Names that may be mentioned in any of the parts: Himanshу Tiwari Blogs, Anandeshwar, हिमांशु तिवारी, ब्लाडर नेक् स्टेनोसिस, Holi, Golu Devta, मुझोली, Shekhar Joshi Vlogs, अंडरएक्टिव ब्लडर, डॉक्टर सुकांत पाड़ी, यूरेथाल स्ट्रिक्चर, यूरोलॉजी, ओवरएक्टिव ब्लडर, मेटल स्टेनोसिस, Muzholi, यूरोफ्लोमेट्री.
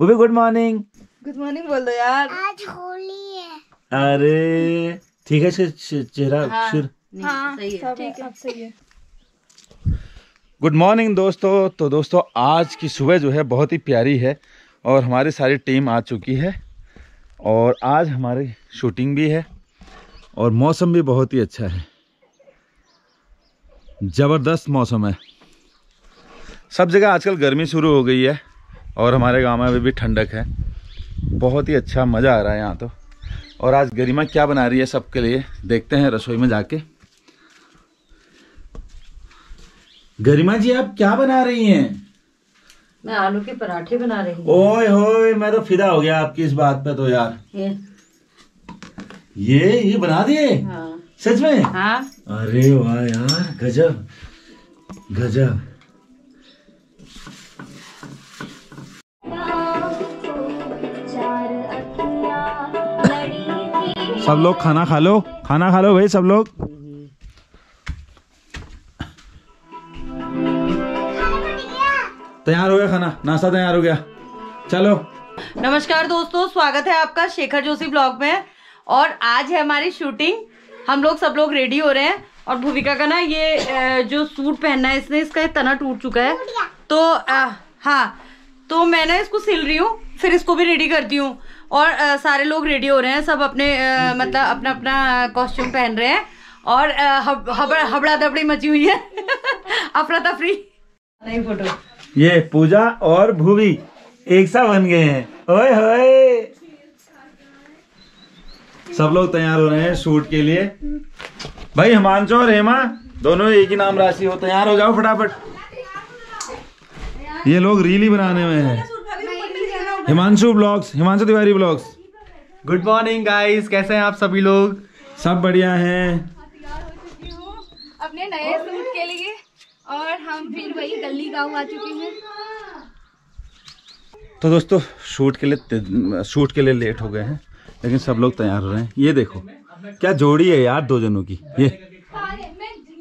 वो भी good morning. Good morning बोल दो यार, आज होली है। अरे ठीक है चेहरा सही है। गुड मॉर्निंग दोस्तों। तो दोस्तों आज की सुबह जो है बहुत ही प्यारी है और हमारी सारी टीम आ चुकी है और आज हमारी शूटिंग भी है और मौसम भी बहुत ही अच्छा है, ज़बरदस्त मौसम है। सब जगह आजकल गर्मी शुरू हो गई है और हमारे गांव में अभी भी ठंडक है, बहुत ही अच्छा मज़ा आ रहा है यहाँ तो। और आज गरिमा क्या बना रही है सबके लिए, देखते हैं रसोई में जाके। गरिमा जी आप क्या बना रही हैं? मैं आलू के पराठे बना रही हूँ। ओए होए मैं तो फिदा हो गया आपकी इस बात पे तो यार। ये बना दिए? हाँ। सच में? हाँ। अरे वाह यार गजब गजब। सब लोग खाना खा लो, खाना खा लो भाई सब लोग। तैयार हो गया खाना, नाश्ता तैयार हो गया, चलो। नमस्कार दोस्तों, स्वागत है आपका शेखर जोशी ब्लॉग में। और आज है हमारी शूटिंग, हम लोग सब लोग रेडी हो रहे हैं। और भूमिका का ना ये जो सूट पहनना है इसने, इसका तना टूट चुका है तो हाँ, तो मैं ना इसको सिल रही हूँ, फिर इसको भी रेडी करती हूँ। और सारे लोग रेडी हो रहे हैं, सब अपने मतलब अपना अपना कॉस्ट्यूम पहन रहे हैं और हबड़ा दबड़ी मची हुई है अफरा तफरी। नहीं फोटो ये पूजा और भूवी एक साथ बन गए हैं। ओए होए सब लोग तैयार हो रहे हैं शूट के लिए। भाई हिमांशु और हेमा दोनों एक ही नाम राशि हो, तैयार हो जाओ फटाफट। ये लोग रील ही बनाने में हैं। Himanshu blogs, हिमांशु तिवारी blogs. Good morning guys, कैसे हैं आप सभी लोग? सब बढ़िया हैं। तैयार हो चुकी हूं अपने नए सूट के लिए और हम फिर वही गली गांव आ चुके हैं। तो दोस्तों शूट के लिए लेट हो गए हैं लेकिन सब लोग तैयार हो रहे हैं। ये देखो क्या जोड़ी है यार दो जनों की। ये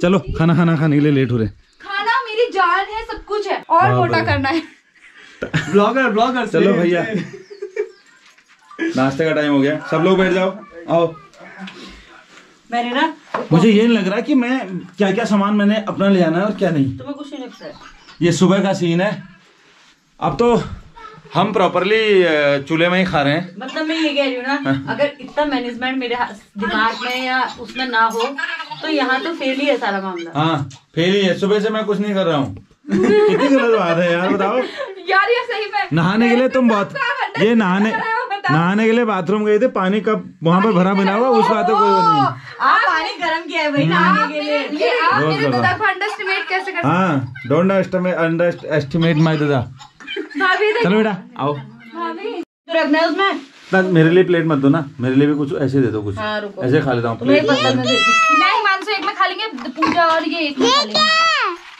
चलो खाना खाने के लिए लेट हो रहे हैं। खाना मेरी जान है, सब कुछ है और मोटा करना है। ब्लॉगर चलो भैया नाश्ते का टाइम हो गया, सब लोग बैठ जाओ। आओ। मैंने ना मुझे ये नहीं लग रहा कि मैं क्या सामान मैंने अपना ले जाना है और क्या नहीं। तुम्हें कुछ नहीं लगता है? ये सुबह का सीन है, अब तो हम प्रॉपरली चूल्हे में ही खा रहे हैं। मतलब मैं ये कह रही हूँ ना, अगर इतना मैनेजमेंट मेरे दिमाग में या उसमें ना हो तो यहाँ तो फेल ही है सारा मामला। हाँ फेल ही है, सुबह से मैं कुछ नहीं कर रहा हूँ। कितनी गलत बात है यार बताओ यार। ये सही में नहाने के लिए तुम बहुत ये नहाने के लिए बाथरूम गए थे, पानी कब वहाँ पर भरा बना हुआ उस बात कोई। हाँ डोंट अंडर एस्टिमेट माय दादा। चलो बेटा आओ, रखना है उसमें। मेरे लिए प्लेट मत दो ना, मेरे लिए भी कुछ ऐसे दे दो, कुछ ऐसे खा लेता हूँ। पूजा और ये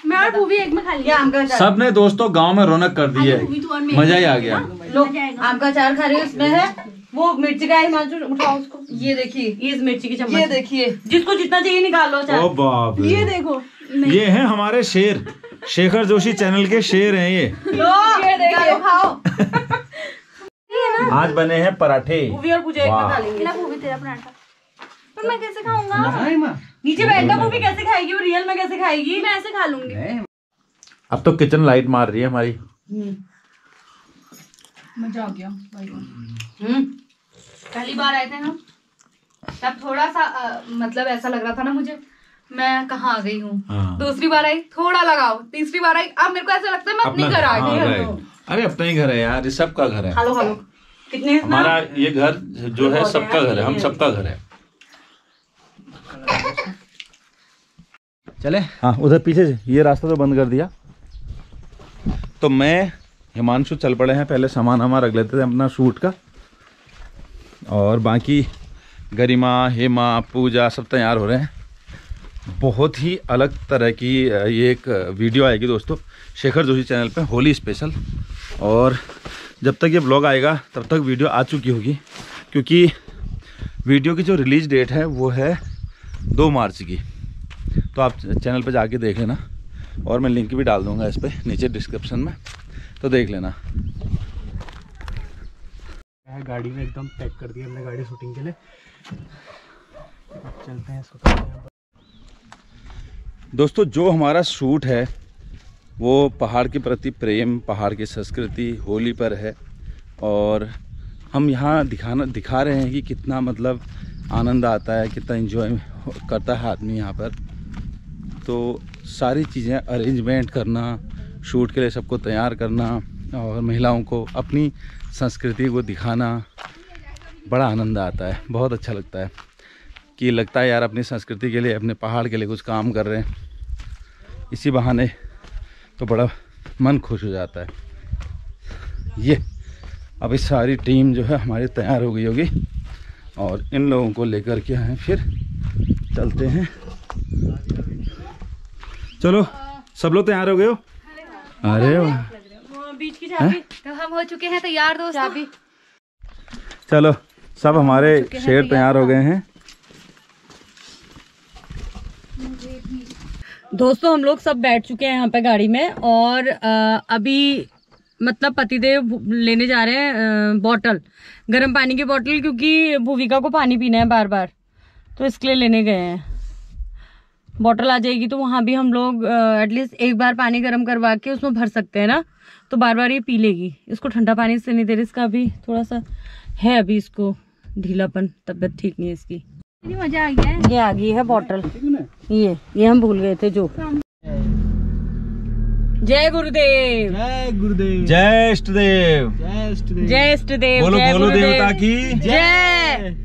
मैं और भूवी एक में खा लिया। सबने दोस्तों गांव में रौनक कर दी है, मजा ही आ गया। लोग आम का अचार खा रहे हैं, उसमें है वो मिर्ची का। हिमांशु उठाओ उसको, ये देखिए ये इस मिर्ची की चम्मच, ये देखिए जिसको जितना चाहिए निकालो अचार। ओ बाप रे, ये देखो ये है हमारे शेर, शेखर जोशी चैनल के शेर है ये देखिए खाओ। आज बने हैं पराठे, भूवी और पूजा एक में खा लेंगे। भूवी तेरा पराठा पर मैं कैसे खाऊंगा? नीचे बैठना वो भी कैसे खाएगी, वो रियल में कैसे खाएगी? मैं ऐसे खा लूंगी। अब तो किचन लाइट मार रही है हमारी, मजा आ गया भाई। पहली बार आए थे ना तब थोड़ा सा मतलब ऐसा लग रहा था ना मुझे, मैं कहाँ आ गई हूँ। हाँ। दूसरी बार आई थोड़ा लगाओ, तीसरी बार आई अब मेरे को ऐसा लगता है मैं अपने घर आ गई। अरे अपना ही घर है यार, ये सबका घर है। हेलो हेलो कितने हमारा ये घर जो है सबका घर है, हम सबका घर है। चले हाँ उधर पीछे से, ये रास्ता तो बंद कर दिया। तो मैं हिमांशु चल पड़े हैं, पहले सामान हमारा रख लेते थे अपना शूट का और बाकी गरिमा हेमा पूजा सब तैयार हो रहे हैं। बहुत ही अलग तरह की ये एक वीडियो आएगी दोस्तों शेखर जोशी चैनल पे, होली स्पेशल। और जब तक ये ब्लॉग आएगा तब तक वीडियो आ चुकी होगी क्योंकि वीडियो की जो रिलीज डेट है वो है 2 मार्च की। तो आप चैनल पर जाके देख लेना और मैं लिंक भी डाल दूंगा इस पर नीचे डिस्क्रिप्शन में, तो देख लेना। है, गाड़ी में एकदम पैक कर दिया हमने गाड़ी शूटिंग के लिए। चलते हैं इसको। दोस्तों जो हमारा शूट है वो पहाड़ के प्रति प्रेम, पहाड़ की संस्कृति, होली पर है और हम यहाँ दिखा रहे हैं कि कितना मतलब आनंद आता है, कितना एंजॉय करता है आदमी यहाँ पर। तो सारी चीज़ें अरेंजमेंट करना, शूट के लिए सबको तैयार करना और महिलाओं को अपनी संस्कृति को दिखाना, बड़ा आनंद आता है, बहुत अच्छा लगता है कि लगता है यार अपनी संस्कृति के लिए, अपने पहाड़ के लिए कुछ काम कर रहे हैं। इसी बहाने तो बड़ा मन खुश हो जाता है। ये अभी सारी टीम जो है हमारी तैयार हो गई होगी और इन लोगों को लेकर के आए, फिर चलते हैं। चलो सब लोग तैयार हो गए हो? अरे वाह, बीच की चाबी तो हम हो चुके हैं तैयार दोस्त। चाबी चलो सब हमारे शेर तैयार हो गए हैं। दोस्तों हम लोग सब बैठ चुके हैं यहाँ पे गाड़ी में और अभी मतलब पतिदेव लेने जा रहे हैं बोतल, गर्म पानी की बोतल, क्योंकि भूविका को पानी पीना है बार बार, तो इसके लिए लेने गए हैं। बॉटल आ जाएगी तो वहाँ भी हम लोग एटलीस्ट एक बार पानी गर्म करवा के उसमें भर सकते हैं ना, तो बार बार ये पी लेगी। इसको ठंडा पानी से नहीं दे रही, इसका अभी थोड़ा सा है, अभी इसको ढीलापन, तबीयत ठीक नहीं है इसकी। मजा आ गया है। ये आ गई है बॉटल, ये हम भूल गए थे जो। जय गुरुदेव, जय गुरुदेव, जय इष्टदेव, जय इष्टदेव, जय इष्टदेव, बोलो बोलो देवता की जय।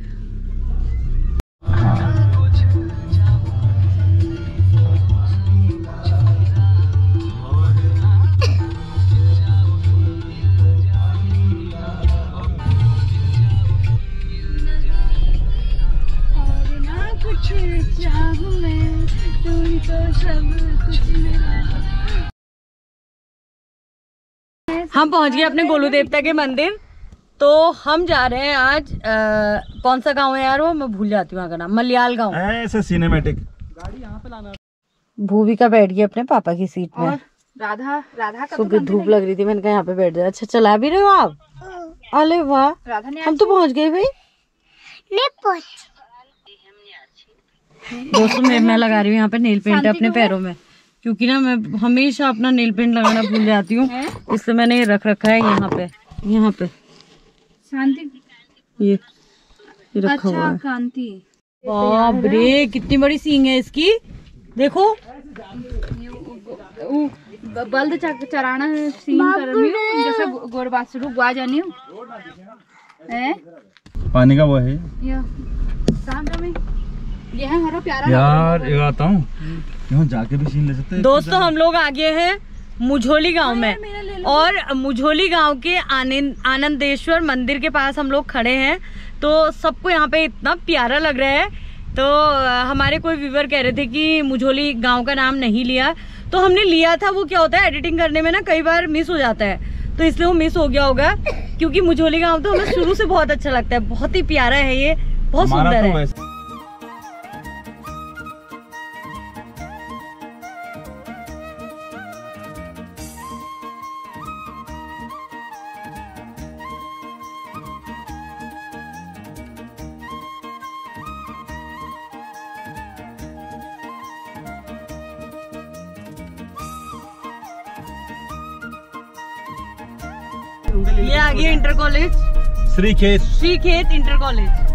हम पहुंच गए अपने गोलू देवता के मंदिर। तो हम जा रहे हैं आज कौन सा गांव है यार वो मैं भूल जाती हूँ, नाम मलयाल गांव। ऐसे सिनेमैटिक गाड़ी यहाँ पे लाना। भूविका बैठ गई अपने पापा की सीट में। राधा राधा सुबह धूप लग रही थी, मैंने कहा यहाँ पे बैठ जाए। अच्छा चला भी रहे हो आप? अरे वाह, हम तो पहुँच गए भाई। दोस्तों मैं लगा रही हूँ यहाँ पे नेल पेंट अपने पैरों में, क्योंकि ना मैं हमेशा अपना नेल पेंट लगाना भूल जाती हूँ, इससे मैंने ये रख रखा है यहाँ पे शांति ये रखा अच्छा, हुआ है। बाप रे कितनी बड़ी सींग है इसकी, देखो बल्द चराना जैसे गोरबासरू बुआ जानी है। पानी का वो है ये है हमारा प्यारा यार, ये आता हूँ यहाँ जाके भी सीन ले सकते हैं। दोस्तों हम लोग आगे हैं मुझोली गांव में और मुझोली गांव के आनंदेश्वर मंदिर के पास हम लोग खड़े हैं। तो सबको यहाँ पे इतना प्यारा लग रहा है। तो हमारे कोई व्यूवर कह रहे थे कि मुझोली गांव का नाम नहीं लिया, तो हमने लिया था। वो क्या होता है एडिटिंग करने में ना कई बार मिस हो जाता है, तो इसलिए वो मिस हो गया होगा, क्योंकि मुझोली गाँव तो हमें शुरू से बहुत अच्छा लगता है, बहुत ही प्यारा है ये, बहुत सुंदर है। ये आ गया inter college Shrikhet inter college.